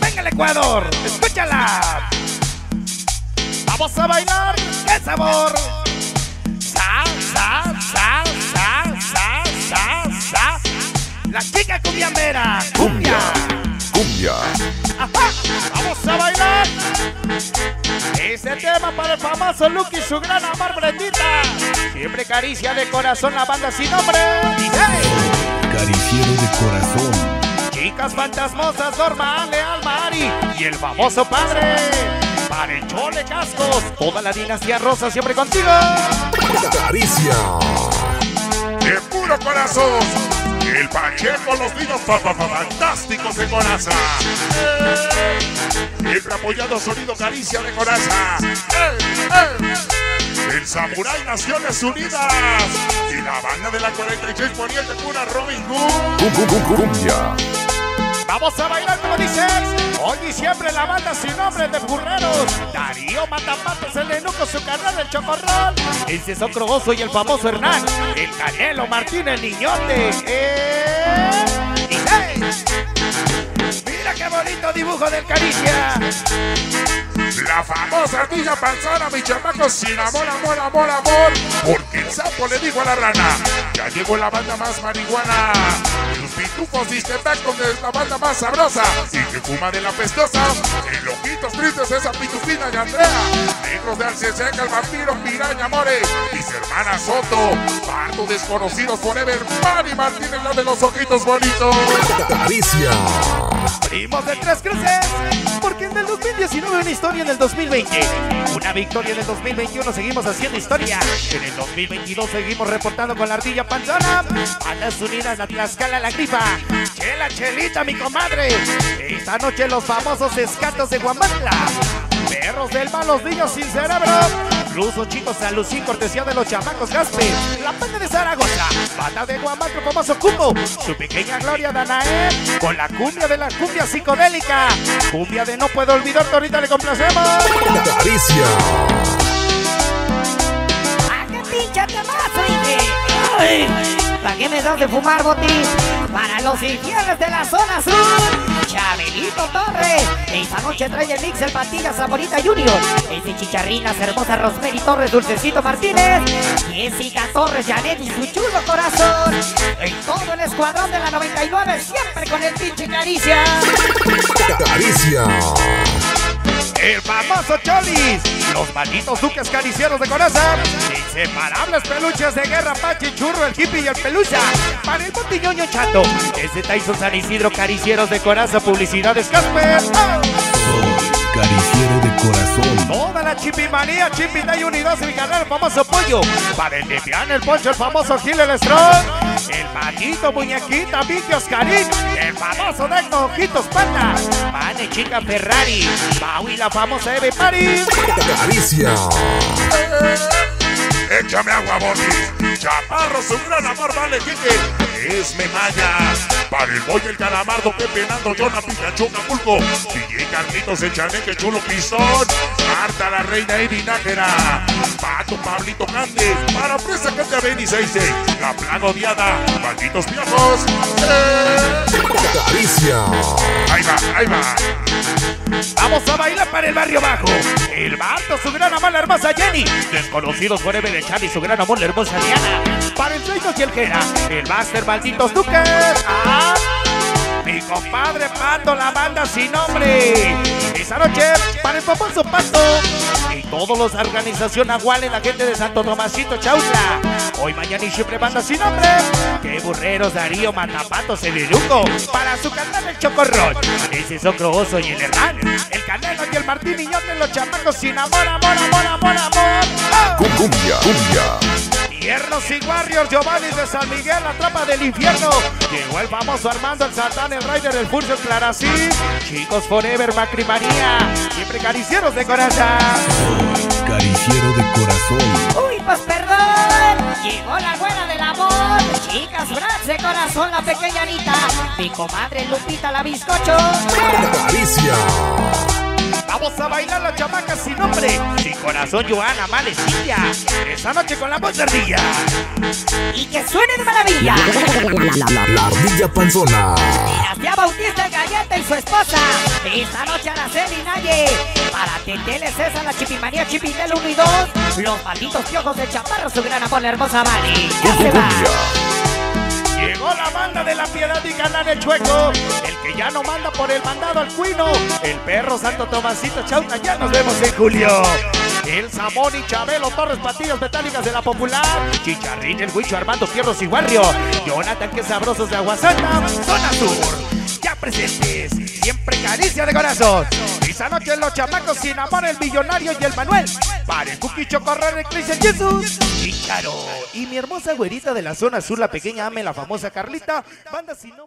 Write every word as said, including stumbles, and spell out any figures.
Venga el Ecuador, escúchala. Vamos a bailar. ¡Qué sabor! Sa, sa, sa, sa, sa, sa, sa. La chica cumbiambera. Cumbia, cumbia. Ajá. Vamos a bailar. Este tema para el famoso Lucky y su gran amor Brendita. Siempre caricia de corazón la banda sin nombre. ¡Hey! Cariciero de corazón. Chicas fantasmosas, Norma, Ale, Alma, Ari y el famoso padre para el Chole Cascos. Toda la dinastía rosa siempre contigo. Caricia de puro corazón. El Pacheco, los niños fantásticos de Coraza. El apoyado sonido Caricia de Coraza. El Samurai Naciones Unidas y la banda de la cuarenta y seis Poniente Pura Robin Hood. Vamos a bailar como dices. Hoy y siempre la banda sin nombre de burreros. Darío Matapatos, el Nenuco, su carnal, el Chocorral. El César Crogoso y el famoso Hernán. El Canelo Martínez, Niñote. ¡Eh! ¡Y hey! Mira qué bonito dibujo del Caricia. La famosa tía panzana, mi chamaco, sin amor, amor, amor, amor. Porque el sapo le dijo a la rana. Ya llegó la banda más marihuana. Los pitufos dicen tacos de la banda más sabrosa. Y que fuma de la pestosa. En loquitos tristes esa pitufina y Andrea. Negros de Alceseca, el vampiro, Piraña, Amores. Mis hermanas Soto. Pardo desconocidos forever. Mari Martínez, la de los ojitos bonitos. Caricia. Primos de Tres Cruces. Porque en el dos mil diecinueve una historia en el dos mil veinte. Una victoria en el dos mil veintiuno. Seguimos haciendo historia. En el dos mil veintidós seguimos reportando con la ardilla panzana. A las unidas, la Tlaxcala, la Grifa. Chela, Chelita, mi comadre. Esta noche los famosos escatos de Guamantla. Perros del mal, los niños sin cerebro. Incluso chicos, Salucín, cortesía de los chamacos Gaspe. La banda de Zaragoza. Banda de Guamantla, famoso Cubo. Su pequeña gloria, Danae. Con la cumbia de la cumbia psicodélica. Cumbia de No Puedo Olvidarte, ahorita le complacemos. Caricia. ¡Ah, qué pinche temazo, Inge! ¿Para qué me das de fumar, botín? Para los infiernos de la zona sur. Chabelito Torres. Esta noche trae el mix el Patilla Saborita Junior. Ese Chicharrinas, hermosa Rosemary Torres, Dulcecito Martínez. Jessica Torres, Janet y su chulo corazón. En todo el escuadrón de la noventa y nueve, siempre con el pinche Caricia. Caricia. El famoso Cholis, los malditos duques caricieros de Coraza, inseparables peluches de guerra, Pachi, Churro, el hippie y el pelusa, para el botiñoño chato, desde Tyson San Isidro, caricieros de Coraza, publicidades Casper. Soy cariciero de corazón. Toda la chipimanía, chipita y unidos, mi canal, el famoso pollo, para el de Pian, el poncho, el famoso Gil, el Strong. El patito, muñequita, Vicky, Oscarín. El famoso Deco, Ojitos, Pata. Pane, chica, Ferrari. Pau y la famosa Eve París. Caricia. Eh, échame agua, Bonnie. Chaparro, su gran amor, vale, Quique. Es Memayas. Para el boy, el calamardo, Pepe, Nando, Jonah, Pikachu, Capulco. D J Carlitos, el Chaneque, Chulo, Pistón. Marta, la reina, Evi, Nájera. Pato, Pablito, Cande. Para presa, que te ven y se dice. La plaga odiada. Malditos viejos. ¡Eh! Caricia. Ahí va, ahí va. Vamos a bailar para el barrio bajo. El Barto, su gran amor, la hermosa Jenny. Desconocidos forever, el Chad y su gran amor, la hermosa Diana. Para el Seinos y el Jera. El Master, malditos duques. ¡Ah! Mi compadre Pato, la banda sin nombre. Esa noche, para el famoso Pato. Y todos los organización Aguales, la gente de Santo Tomasito, Chautla. Hoy, mañana y siempre banda sin nombre. ¡Qué burreros, Darío Matapatos, el Eruco! Para su canal, el Chocorrol. Ese Socro Oso y el Hernán. El Canelo y el Martín Niñote, los chamacos sin amor, amor, amor, amor, amor. ¡Oh! Cumbia, cumbia. Tiernos y Warriors, Giovanni de San Miguel, la tropa del infierno. Llegó el famoso Armando, el Satán, el Raider, el Furcio, el Clarasí. Chicos forever, Macrimanía. Siempre caricieros de corazón. Soy cariciero de corazón. Uy, pues perdón. Llegó la güera del amor. Chicas Bratz de corazón, la pequeña Anita. Mi comadre Lupita, la bizcocho. Caricia. Vamos a bailar las chamacas sin nombre. Sin corazón, Joana, Malecilla. Esa noche con la voz de ardilla. Y que suene de maravilla. La, la, la, la, la, la ardilla panzona. Mira, y su esposa. Esta noche Araceli Naye. Para Teteles César, la Chipimanía Chipinel uno y dos. Los patitos piojos de Chaparro, su gran amor, la hermosa Mali. Ya se va. Llegó la banda de la Piedad y Galán el Chueco, el que ya no manda por el mandado al cuino, el perro Santo Tomasito Chauta. Ya nos vemos en julio. El Samón y Chabelo Torres, Patillas Metálicas de la Popular, Chicharrín, el Huicho, Armando Fierros y Guarrio, Jonathan, que sabrosos de Aguasanta, Zona Sur, ya presentes, siempre caricia de corazón. Esa noche los chamacos sin amor, el millonario y el Manuel, para el Cuquicho Correr, el Cristian Jesús, Chicharo, y mi hermosa güerita de la Zona Sur, la pequeña Ame, la famosa Carlita, banda sin nombre.